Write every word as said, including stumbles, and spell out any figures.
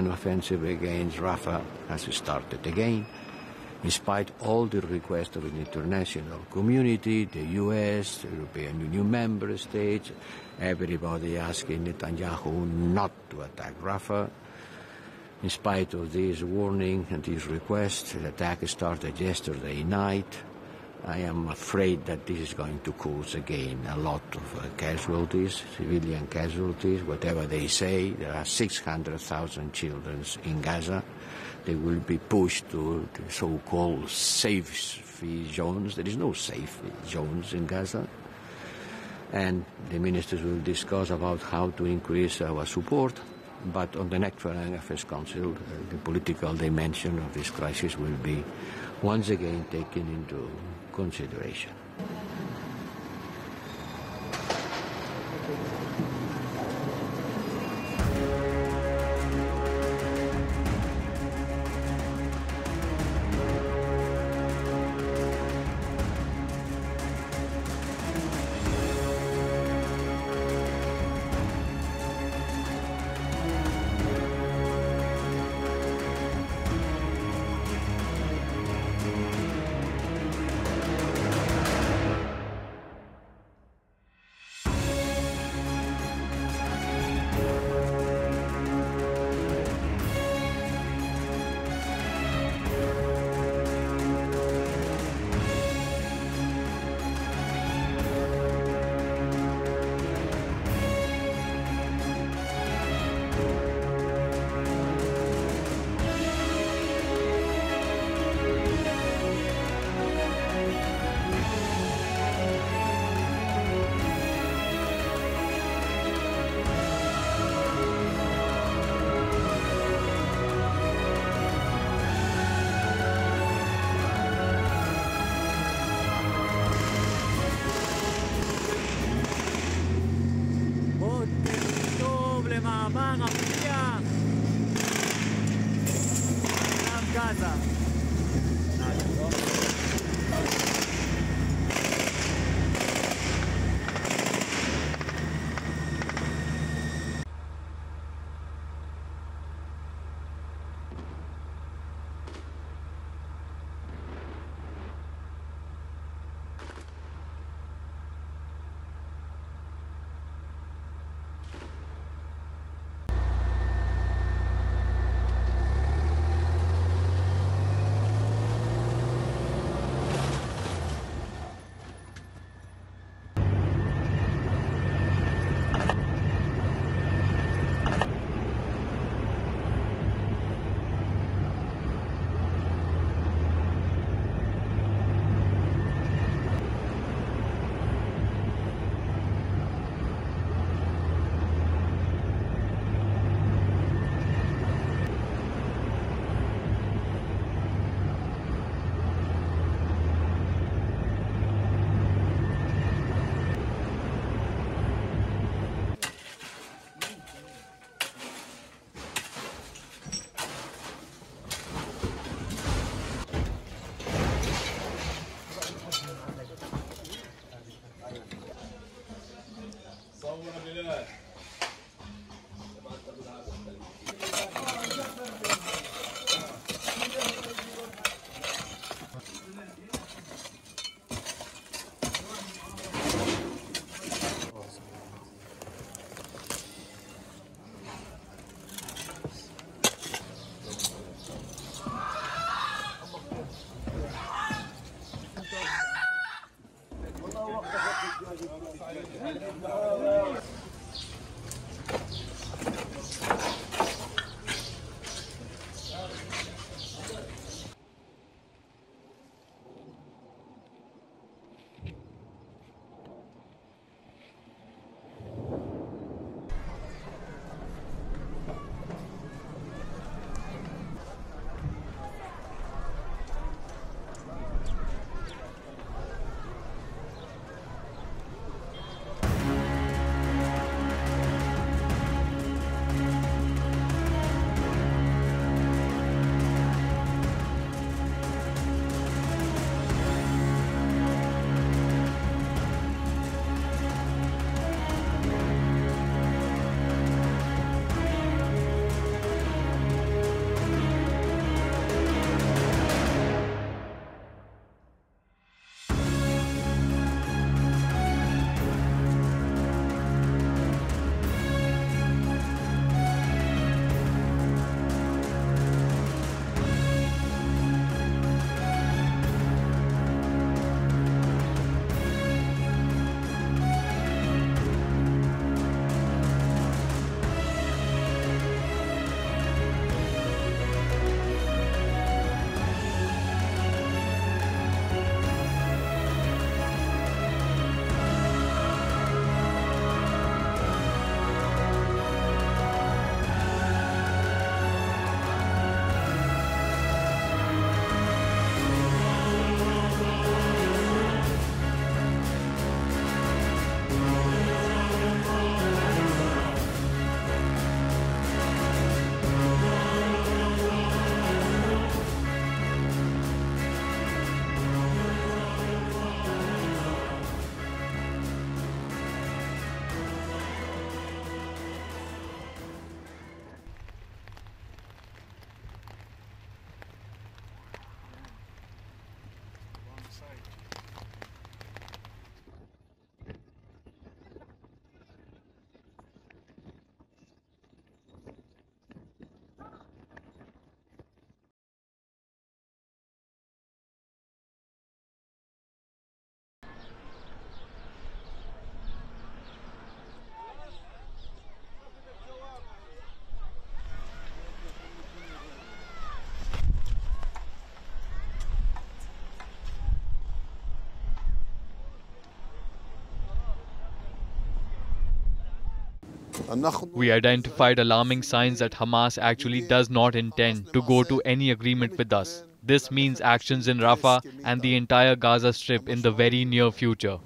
an offensive against Rafah has started again, despite all the requests of the international community, the U S, the European Union member states, everybody asking Netanyahu not to attack Rafah. In spite of this warning and these requests, the attack started yesterday night. I am afraid that this is going to cause again a lot of uh, casualties, civilian casualties, whatever they say. There are six hundred thousand children in Gaza. They will be pushed to the so-called safe zones. There is no safe zones in Gaza. And the ministers will discuss about how to increase our support. But on the next Foreign Affairs Council, uh, the political dimension of this crisis will be once again taken into consideration. We identified alarming signs that Hamas actually does not intend to go to any agreement with us. This means actions in Rafah and the entire Gaza Strip in the very near future.